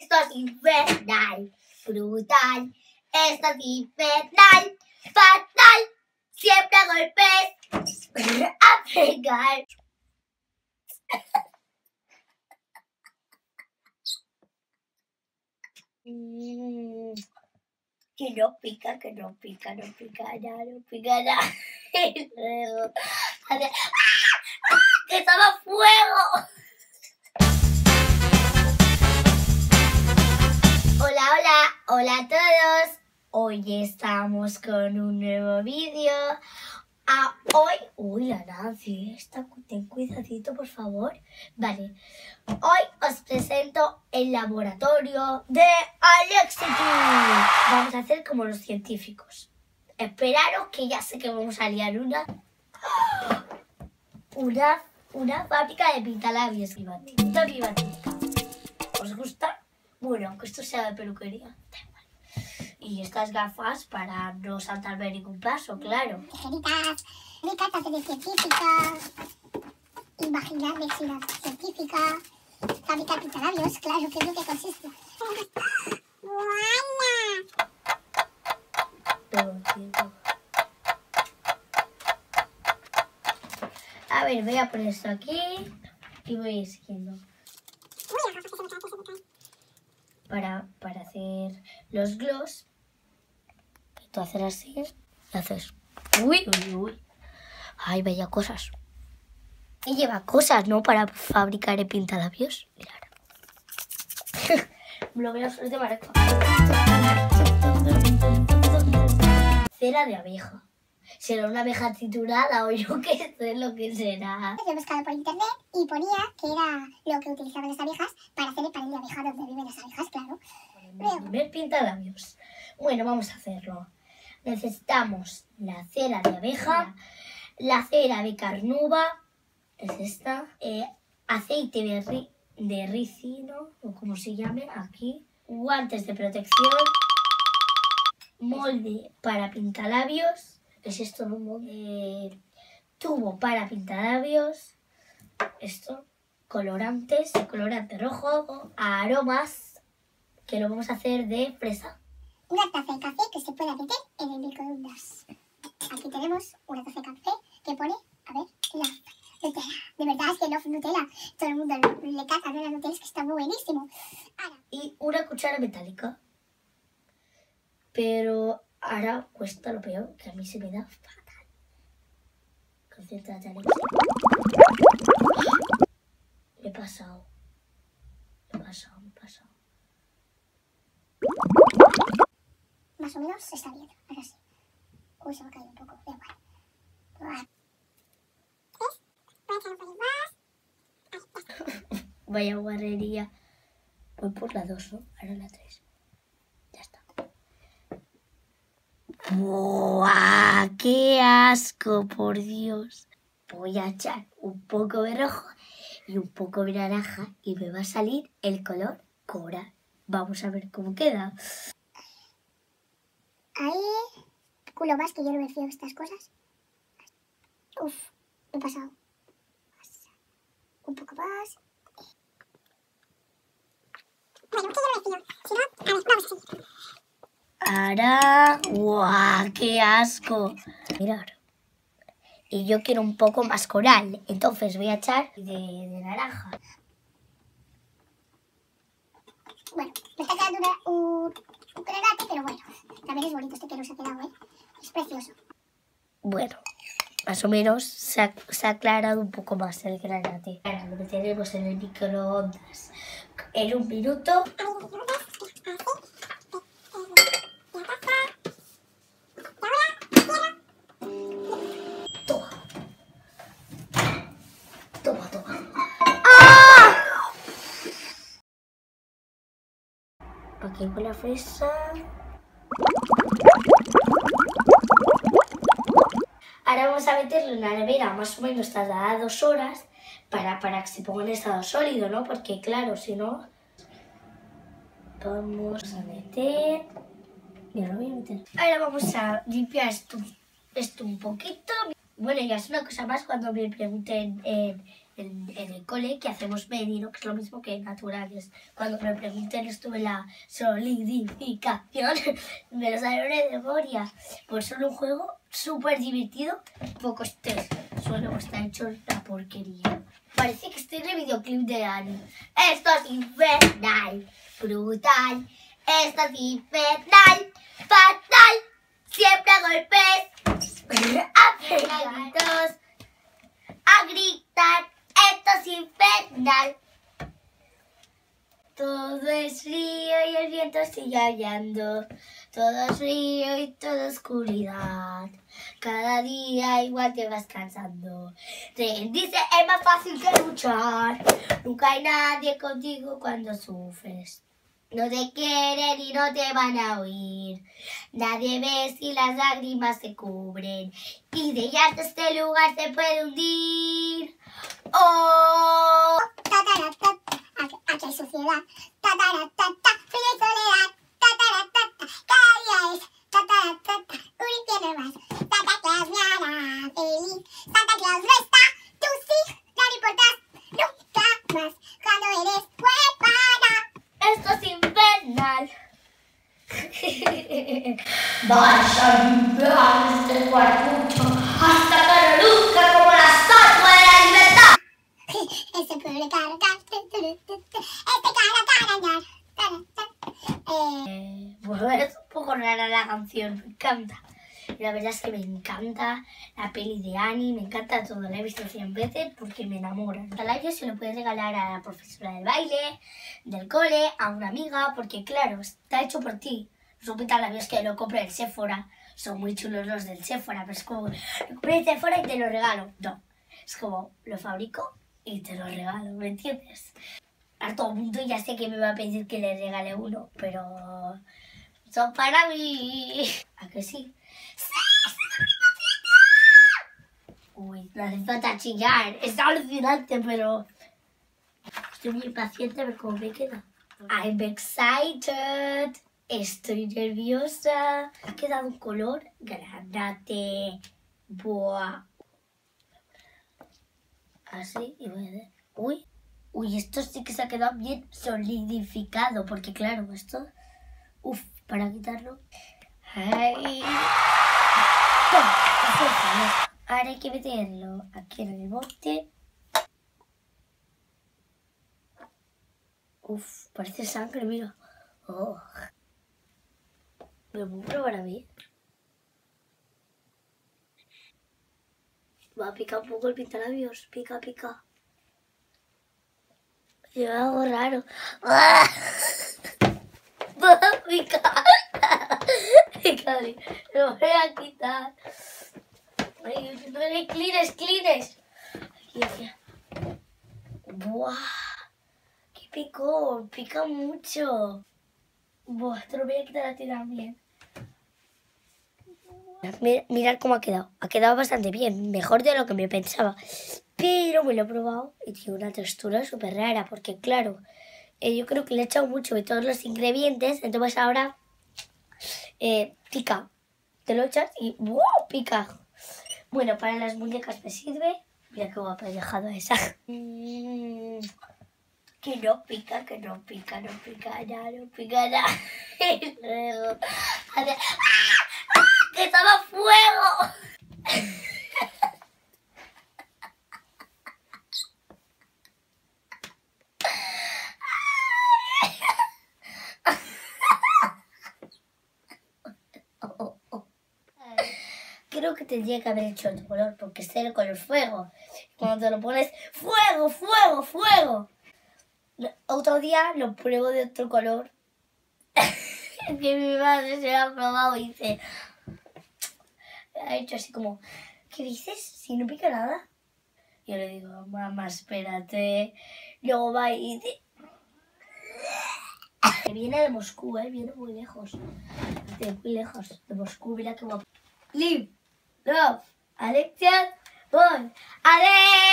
Esto es infernal, brutal. Esto es infernal, fatal. Siempre a golpes, a pegar. Que no pica, que no pica, no pica nada, no pica nada. ¡Que estaba fuego! Hola, hola, hola a todos. Hoy estamos con un nuevo vídeo. Hoy... Uy, la Nancy, ten cuidadito, por favor. Vale. Hoy os presento el laboratorio de Alexity. Vamos a hacer como los científicos. Esperaros que ya sé que vamos a liar una fábrica de pintalabios. ¿Os gusta? Bueno, aunque esto sea de peluquería. Y estas gafas para no saltarme ningún paso, claro. Tijeritas, recatas de científica, imaginar medicina científica, fabricar pintalabios, claro, que es lo que consiste. ¡Buena! A ver, voy a poner esto aquí y voy a ir siguiendo. Para hacer los gloss. Tú haces así y haces... ¡Uy, uy, uy! ¡Ay, vaya cosas! Y lleva cosas, ¿no? Para fabricar el pintalabios. Mirad. Blogueros de marca. Cera de abeja. ¿Será una abeja triturada o yo qué sé lo que será? Yo he buscado por internet y ponía que era lo que utilizaban las abejas para hacer el panel de abeja donde viven las abejas, claro. Bueno, primer pintalabios. Bueno, vamos a hacerlo. Necesitamos la cera de abeja, la cera de carnuba, es esta, aceite de ricino, o como se llame aquí, guantes de protección, molde para pintalabios. Es esto, ¿no? Tubo para pintalabios, esto, colorantes, colorante rojo, aromas, que lo vamos a hacer de fresa. Una taza de café que se puede meter en el microondas. Aquí tenemos una taza de café que pone, a ver, la Nutella. De verdad es que no es Nutella, todo el mundo le caza, ¿no? La Nutella es que está muy buenísimo. Ahora. Y una cuchara metálica, pero... Ahora cuesta lo peor, que a mí se me da fatal. Concéntrate, Alexity. Me he pasado. Más o menos se está viendo, ahora sí. Uy, se me ha caído un poco, da igual. Vaya guarrería. Voy por la 2, ¿no? Ahora la 3. Ya está. ¡Buah! ¡Qué asco, por Dios! Voy a echar un poco de rojo y un poco de naranja y me va a salir el color coral. Vamos a ver cómo queda. Ahí, culo más, que yo no me fío de estas cosas. Uf, me he pasado. Un poco más. Bueno, porque yo no me fío. Si no, a ver, vamos a seguir. Ahora, ¡guau! ¡Qué asco! Mirad. Y yo quiero un poco más coral, entonces voy a echar de naranja. Bueno, me está quedando un colorante, pero bueno, también es bonito este que nos ha quedado, ¿eh? Es precioso. Bueno, más o menos se ha aclarado un poco más el granate. Ahora lo meteremos en el microondas en 1 minuto. Aquí con la fresa. Ahora vamos a meterlo en la nevera, más o menos tardará 2 horas para que se ponga en estado sólido, ¿no? Porque claro, si no... Vamos a meter... Mira, lo voy a meter. Ahora vamos a limpiar esto un poquito. Bueno, ya es una cosa más cuando me pregunten en el cole que hacemos medido, que es lo mismo que en naturales. Cuando me pregunten esto de la solidificación, me lo salió de memoria. Por solo un juego súper divertido, poco estrés. Solo está hecho la porquería. Parece que estoy en el videoclip de Annie. Esto es infernal, brutal. Esto es infernal, fatal. Siempre a golpes, a pegaditos, a gritar. Esto es infernal. Todo es frío y el viento sigue aullando. Todo es frío y toda oscuridad. Cada día igual te vas cansando. Rendirse es más fácil que luchar. Nunca hay nadie contigo cuando sufres. No te quieren y no te van a oír. Nadie ve si las lágrimas te cubren. Y de llanto este lugar se puede hundir. ¡Oh! Aquí hay suciedad. Frío y soledad. Cada día es un infierno más. Santa Claus me hará feliz. Santa Claus no está. Tú sí, no le importas nunca más. Cuando eres huérfana. Esto es infernal. Vaya infernal este cuartucho, hasta que reluzca como la estatua de la libertad. Ese pobre bueno, es un poco rara la canción, me encanta. La verdad es que me encanta la peli de Annie, me encanta todo, la he visto 100 veces porque me enamora. Al año se lo puedes regalar a la profesora del baile, del cole, a una amiga, porque claro, está hecho por ti. Los pantalones que lo compré en Sephora, son muy chulos los del Sephora, pero es como, lo compré en Sephora y te lo regalo. No, es como, lo fabrico y te lo regalo, ¿me entiendes? A todo mundo ya sé que me va a pedir que le regale uno, pero son para mí. ¿A que sí? ¡Sí! Uy, no hace falta chillar. Está alucinante, pero estoy muy impaciente a ver cómo me queda. I'm excited. Estoy nerviosa. Ha quedado un color granate. Buah. Así y voy a ver. Uy. Uy, esto sí que se ha quedado bien solidificado. Porque claro, esto... Uf, para quitarlo... Ay. Ahora hay que meterlo aquí en el bote. Uf, parece sangre, mira. Oh. Me lo puedo probar a mí. Va a picar un poco el pintalabios. Pica, pica. Lleva algo raro. ¡Ah! Va a picar. Lo voy a quitar. Ay, no le clines, clines. Aquí. Buah, qué picor, pica mucho. Buah, te lo voy a quitar a ti también. Mirad cómo ha quedado. Ha quedado bastante bien, mejor de lo que me pensaba. Pero me lo he probado y tiene una textura súper rara. Porque claro, yo creo que le he echado mucho de todos los ingredientes. Entonces ahora... pica, te lo echas y ¡wow! Pica. Bueno, para las muñecas me sirve. Mira qué guapa he dejado esa. Que no pica, que no pica, no pica nada, no pica nada. Y luego hace... ¡Ah! ¡Ah! ¡Que estaba fuego! Creo que tendría que haber hecho otro color, porque este era el color fuego. Cuando te lo pones, ¡fuego, fuego, fuego! Otro día lo pruebo de otro color. Que mi madre se lo ha probado y dice... Ha hecho así como, ¿qué dices? Si no pica nada. Yo le digo, mamá, espérate. Luego va y dice... Viene de Moscú, viene muy lejos. De muy lejos, de Moscú, mira qué guapo. Live, love, Alexia, boy, adiós.